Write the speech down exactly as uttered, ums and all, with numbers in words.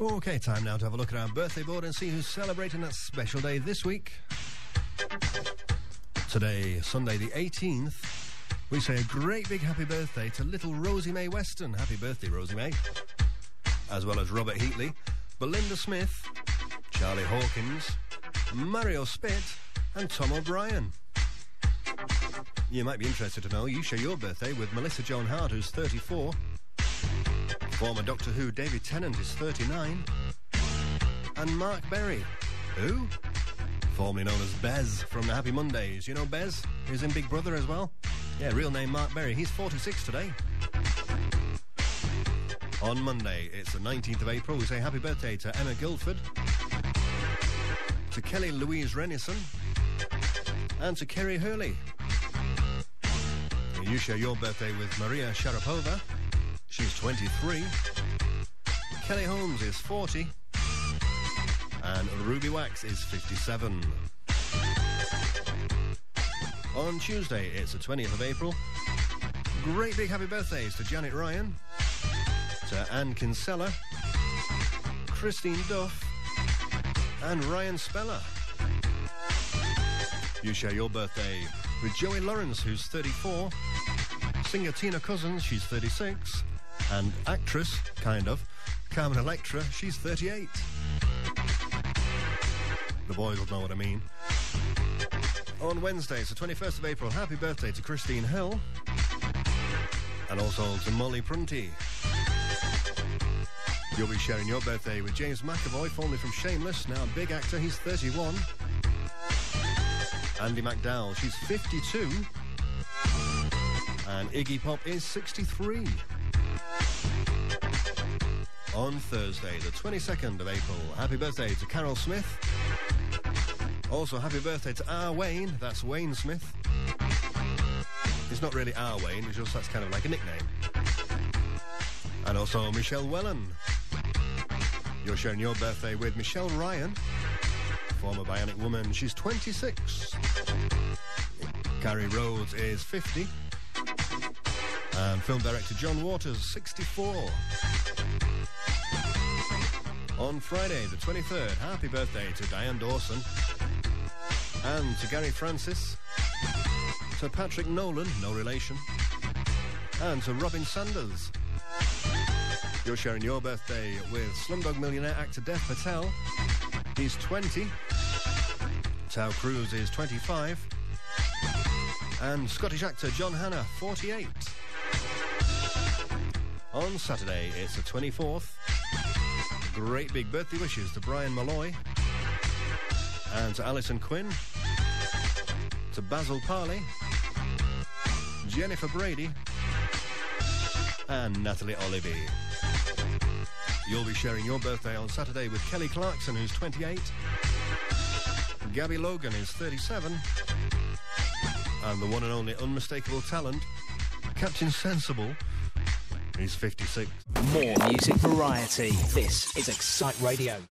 Okay, time now to have a look at our birthday board and see who's celebrating that special day this week. Today, Sunday the eighteenth, we say a great big happy birthday to little Rosie Mae Weston. Happy birthday, Rosie Mae. As well as Robert Heatley, Belinda Smith, Charlie Hawkins, Mario Spitt and Tom O'Brien. You might be interested to know you share your birthday with Melissa Joan Hart, who's thirty-four. Former Doctor Who David Tennant is thirty-nine. And Mark Berry, who? Formerly known as Bez from the Happy Mondays. You know Bez? He was in Big Brother as well. Yeah, real name Mark Berry. He's forty-six today. On Monday, it's the nineteenth of April. We say happy birthday to Emma Guildford, to Kelly Louise Renison, and to Kerry Hurley. You share your birthday with Maria Sharapova. She's twenty-three. Kelly Holmes is forty. And Ruby Wax is fifty-seven. On Tuesday, it's the twentieth of April. Great big happy birthdays to Janet Ryan, to Anne Kinsella, Christine Duff, and Ryan Speller. You share your birthday with Joey Lawrence, who's thirty-four, singer Tina Cousins, she's thirty-six, and actress, kind of, Carmen Electra, she's thirty-eight. The boys will know what I mean. On Wednesday, so twenty-first of April, happy birthday to Christine Hill, and also to Molly Prunty. You'll be sharing your birthday with James McAvoy, formerly from Shameless, now a big actor, he's thirty-one. Andy McDowell, she's fifty-two, and Iggy Pop is sixty-three. On Thursday, the twenty-second of April, happy birthday to Carol Smith. Also, happy birthday to R. Wayne, that's Wayne Smith. It's not really R. Wayne, it's just that's kind of like a nickname. And also Michelle Wellen. You're sharing your birthday with Michelle Ryan, former Bionic Woman, she's twenty-six. Gary Rhodes is fifty. And film director John Waters, sixty-four. On Friday, the twenty-third, happy birthday to Diane Dawson. And to Gary Francis. To Patrick Nolan, no relation. And to Robin Sanders. You're sharing your birthday with Slumdog Millionaire actor Dev Patel. He's twenty. Tao Cruz is twenty-five. And Scottish actor John Hannah, forty-eight. On Saturday, it's the twenty-fourth. Great big birthday wishes to Brian Malloy. And to Alison Quinn. To Basil Parley. Jennifer Brady. And Natalie Olivier. You'll be sharing your birthday on Saturday with Kelly Clarkson, who's twenty-eight. Gabby Logan is thirty-seven. And the one and only unmistakable talent, Captain Sensible, is fifty-six. More music variety. This is Excite Radio.